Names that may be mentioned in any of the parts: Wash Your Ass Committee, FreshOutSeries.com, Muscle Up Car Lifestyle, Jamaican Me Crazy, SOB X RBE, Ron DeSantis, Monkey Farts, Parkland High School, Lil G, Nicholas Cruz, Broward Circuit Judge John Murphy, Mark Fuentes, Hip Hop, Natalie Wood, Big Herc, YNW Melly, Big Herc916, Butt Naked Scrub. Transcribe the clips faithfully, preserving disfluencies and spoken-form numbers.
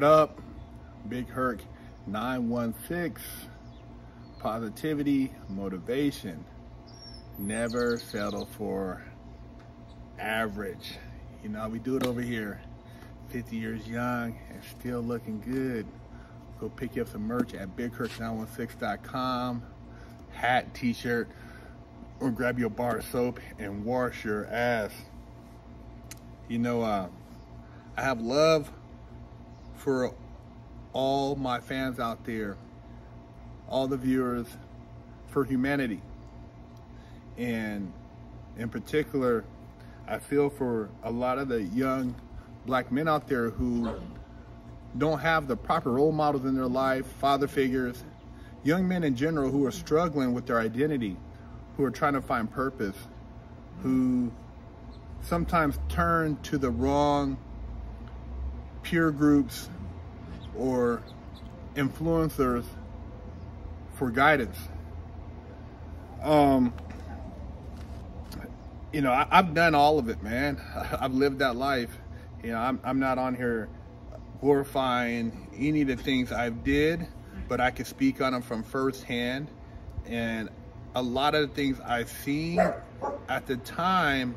What up? Big Herc nine one six. Positivity, motivation. Never settle for average. You know, we do it over here. fifty years young and still looking good. Go pick you up some merch at big herc nine one six dot com. Hat, t-shirt, or grab your bar of soap and wash your ass. You know, uh, I have love for all my fans out there, all the viewers, for humanity. And in particular, I feel for a lot of the young black men out there who don't have the proper role models in their life, father figures, young men in general who are struggling with their identity, who are trying to find purpose, who sometimes turn to the wrong peer groups or influencers for guidance. Um, you know, I, I've done all of it, man. I've lived that life. You know, I'm, I'm not on here glorifying any of the things I've did, but I can speak on them from firsthand. And a lot of the things I've seen at the time,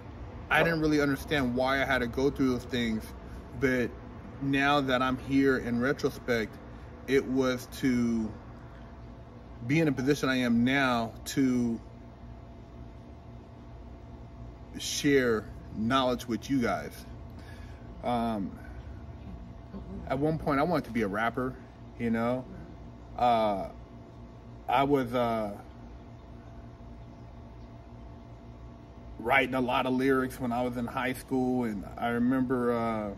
I didn't really understand why I had to go through those things. But now that I'm here in retrospect, it was to be in a position I am now to share knowledge with you guys. Um, at one point I wanted to be a rapper, you know, uh, I was, uh, writing a lot of lyrics when I was in high school. And I remember, uh,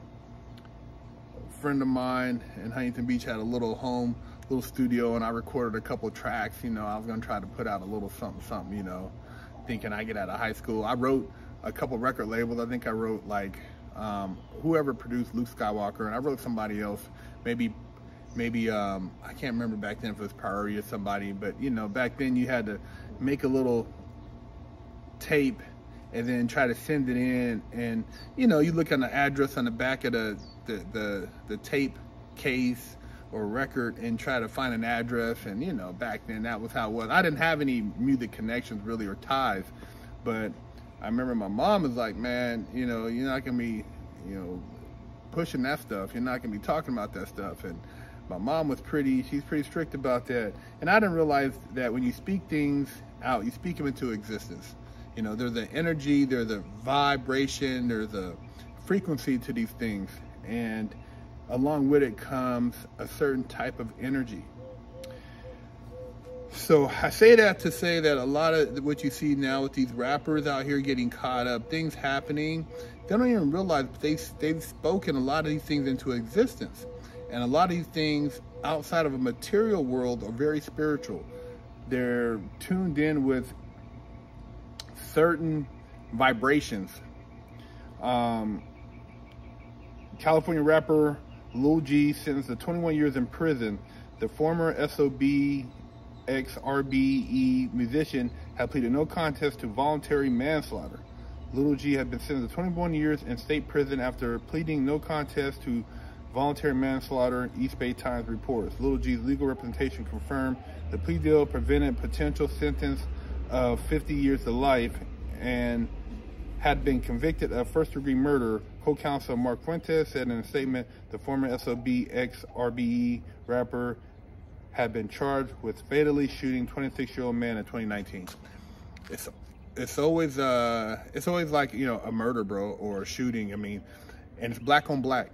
a friend of mine in Huntington Beach had a little home, little studio, and I recorded a couple of tracks. You know, I was going to try to put out a little something, something, you know, thinking I get out of high school. I wrote a couple record labels. I think I wrote like, Um, whoever produced Luke Skywalker, and I wrote somebody else, maybe, maybe um, I can't remember back then if it was Priority or somebody, but you know, back then you had to make a little tape and then try to send it in, and you know, you look on the address on the back of the the the, the tape case or record and try to find an address, and you know, back then that was how it was. I didn't have any music connections really or ties, but I remember my mom was like, man, you know, you're not gonna be, you know, pushing that stuff. You're not gonna be talking about that stuff. And my mom was pretty, she's pretty strict about that. And I didn't realize that when you speak things out, you speak them into existence. You know, there's an energy, there's a vibration, there's a frequency to these things. And along with it comes a certain type of energy. So I say that to say that a lot of what you see now with these rappers out here getting caught up, things happening, they don't even realize they, they've spoken a lot of these things into existence. And a lot of these things outside of a material world are very spiritual. They're tuned in with certain vibrations. Um, California rapper Lil G sentenced to twenty-one years in prison. The former S O B X R B E musician had pleaded no contest to voluntary manslaughter. Lil G had been sentenced to twenty-one years in state prison after pleading no contest to voluntary manslaughter, East Bay Times reports. Lil G's legal representation confirmed the plea deal prevented potential sentence of fifty years to life and had been convicted of first-degree murder. Co-counsel Mark Fuentes said in a statement the former S O B X R B E rapper had been charged with fatally shooting twenty-six-year-old man in twenty nineteen. It's it's always uh it's always like, you know, a murder, bro, or a shooting. I mean, and it's black on black.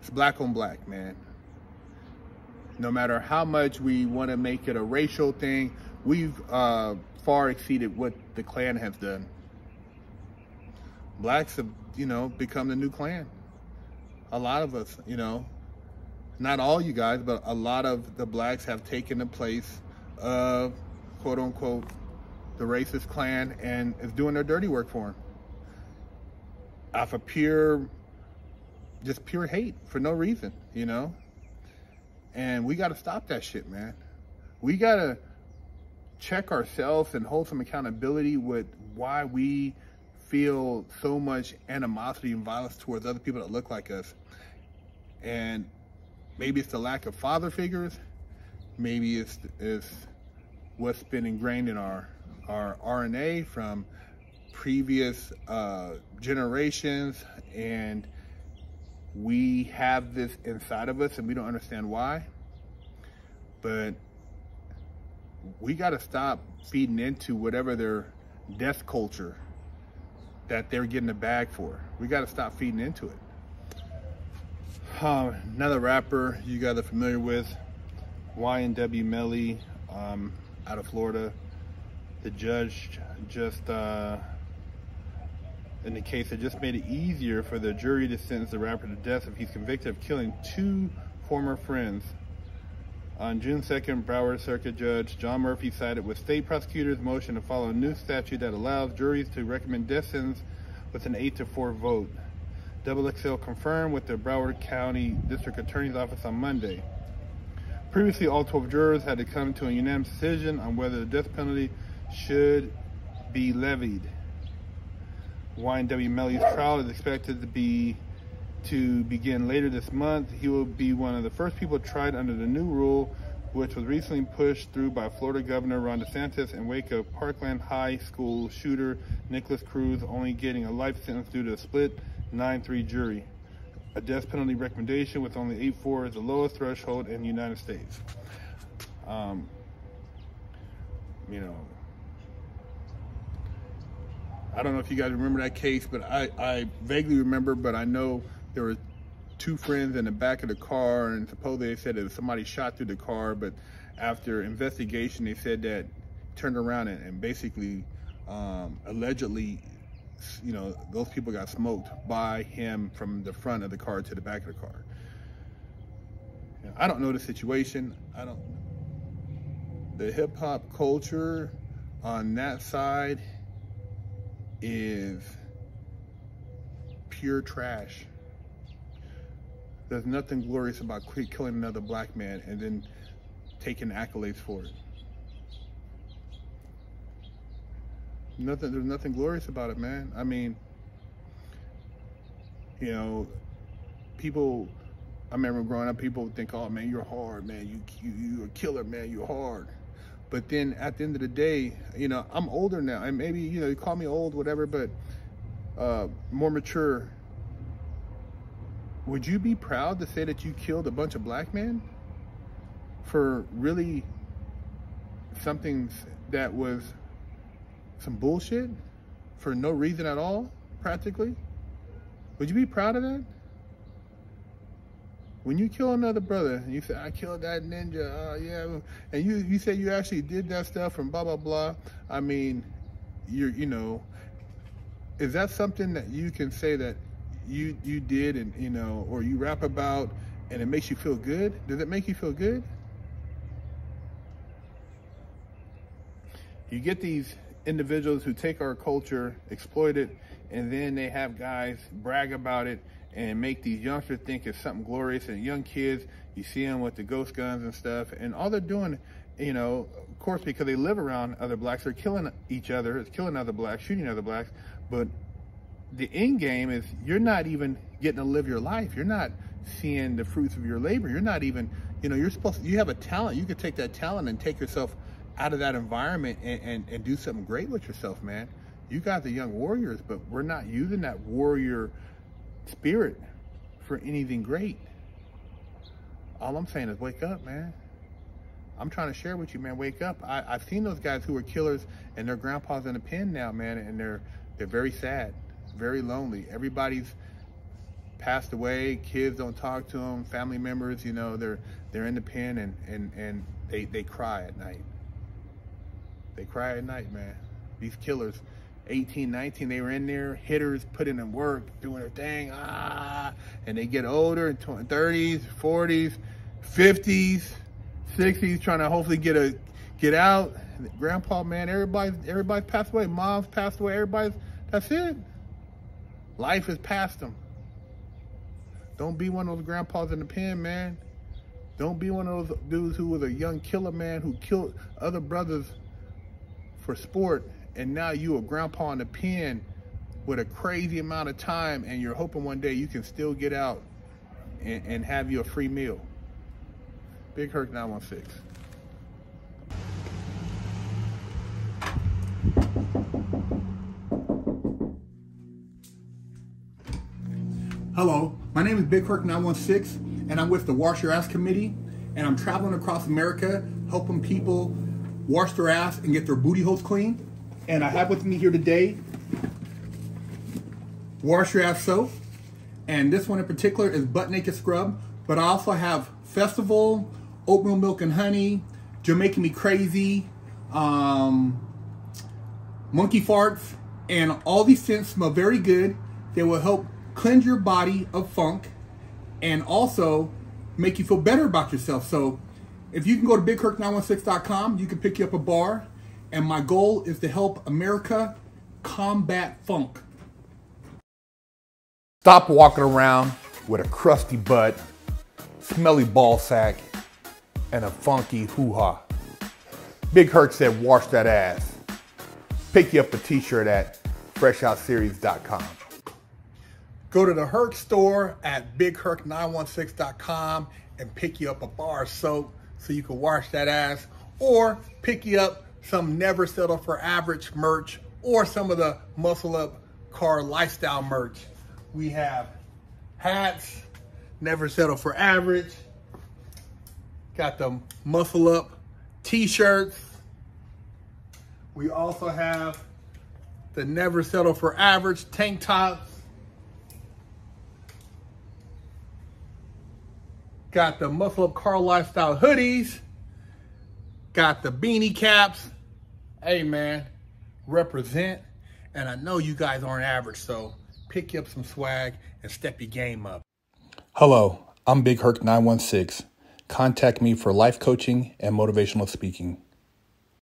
It's black on black, man. No matter how much we want to make it a racial thing, we've uh, far exceeded what the Klan has done. Blacks have, you know, become the new Klan. A lot of us, you know. Not all you guys, but a lot of the blacks have taken the place of, quote unquote, the racist Klan, and is doing their dirty work for them. Off of pure, just pure hate for no reason, you know? And we gotta stop that shit, man. We gotta check ourselves and hold some accountability with why we feel so much animosity and violence towards other people that look like us. And maybe it's the lack of father figures. Maybe it's, it's what's been ingrained in our, our R N A from previous uh, generations, and we have this inside of us and we don't understand why. But we gotta stop feeding into whatever their death culture that they're getting a bag for. We gotta stop feeding into it. Uh, another rapper you guys are familiar with, Y N W Melly, um, out of Florida. The judge just, uh, in the case, it just made it easier for the jury to sentence the rapper to death if he's convicted of killing two former friends. On June second, Broward Circuit Judge John Murphy sided with state prosecutors' motion to follow a new statute that allows juries to recommend death sentence with an eight to four vote. X X L confirmed with the Broward County District Attorney's Office on Monday. Previously, all twelve jurors had to come to a unanimous decision on whether the death penalty should be levied. Y N W Melly's trial is expected to be to begin later this month. He will be one of the first people tried under the new rule, which was recently pushed through by Florida Governor Ron DeSantis in wake of Parkland High School shooter Nicholas Cruz only getting a life sentence due to a split nine three jury. A death penalty recommendation with only eight four is the lowest threshold in the United States. Um, you know, I don't know if you guys remember that case, but I, I vaguely remember, but I know there were two friends in the back of the car, and supposedly they said that somebody shot through the car, but after investigation, they said that turned around and, and basically, um, allegedly, you know, those people got smoked by him from the front of the car to the back of the car. You know, I don't know the situation. I don't, the hip hop culture on that side is pure trash. There's nothing glorious about killing another black man and then taking accolades for it. Nothing, there's nothing glorious about it, man. I mean, you know, people, I remember growing up, people would think, oh man, you're hard, man. You, you, you're a killer, man, you're hard. But then at the end of the day, you know, I'm older now, and maybe, you know, you call me old, whatever, but uh, more mature. Would you be proud to say that you killed a bunch of black men for really something that was some bullshit for no reason at all, practically? Would you be proud of that? When you kill another brother and you say, I killed that ninja, oh yeah, and you, you say you actually did that stuff and blah, blah, blah. I mean, you're, you know, is that something that you can say that you you did, and you know, or you rap about, and it makes you feel good? Does it make you feel good? You get these individuals who take our culture, exploit it, and then they have guys brag about it and make these youngsters think it's something glorious. And young kids, you see them with the ghost guns and stuff, and all they're doing, you know, of course, because they live around other blacks, they're killing each other, it's killing other blacks, shooting other blacks, but the end game is you're not even getting to live your life. You're not seeing the fruits of your labor. You're not even, you know, you're supposed to, you have a talent. You could take that talent and take yourself out of that environment and, and, and do something great with yourself, man. You guys are young warriors, but we're not using that warrior spirit for anything great. All I'm saying is wake up, man. I'm trying to share with you, man, wake up. I, I've seen those guys who were killers and their grandpa's in a pen now, man, and they're they're very sad. Very lonely. Everybody's passed away. Kids don't talk to them. Family members, you know, they're they're in the pen, and and and they they cry at night. They cry at night, man. These killers, eighteen, nineteen, they were in there, hitters, putting in work, doing their thing, ah, and they get older in thirties, forties, fifties, sixties, trying to hopefully get a get out. Grandpa, man, everybody's everybody's passed away. Mom's passed away. Everybody's, that's it. Life is past them. Don't be one of those grandpas in the pen, man. Don't be one of those dudes who was a young killer, man, who killed other brothers for sport, and now you a grandpa in the pen with a crazy amount of time, and you're hoping one day you can still get out. and, and have you a free meal. Big Herc nine one six. Hello, my name is Big Herc nine one six, and I'm with the Wash Your Ass Committee, and I'm traveling across America helping people wash their ass and get their booty holes clean. And I have with me here today Wash Your Ass soap, and this one in particular is Butt Naked Scrub, but I also have Festival, Oatmeal Milk and Honey, Jamaican Me Crazy, um, Monkey Farts, and all these scents smell very good. They will help cleanse your body of funk and also make you feel better about yourself. So if you can go to Big Herc nine one six dot com, you can pick you up a bar, and my goal is to help America combat funk. Stop walking around with a crusty butt, smelly ball sack, and a funky hoo-ha. Big Herc said wash that ass. Pick you up a t-shirt at Fresh Out Series dot com. Go to the Herc store at Big Herc nine one six dot com and pick you up a bar of soap so you can wash that ass, or pick you up some Never Settle for Average merch or some of the Muscle Up Car Lifestyle merch. We have hats, Never Settle for Average, got the Muscle Up t-shirts. We also have the Never Settle for Average tank tops, got the Muscle Up Car Lifestyle hoodies, got the beanie caps. Hey man, represent. And I know you guys aren't average, so pick up some swag and step your game up. Hello, I'm Big Herc nine one six. Contact me for life coaching and motivational speaking.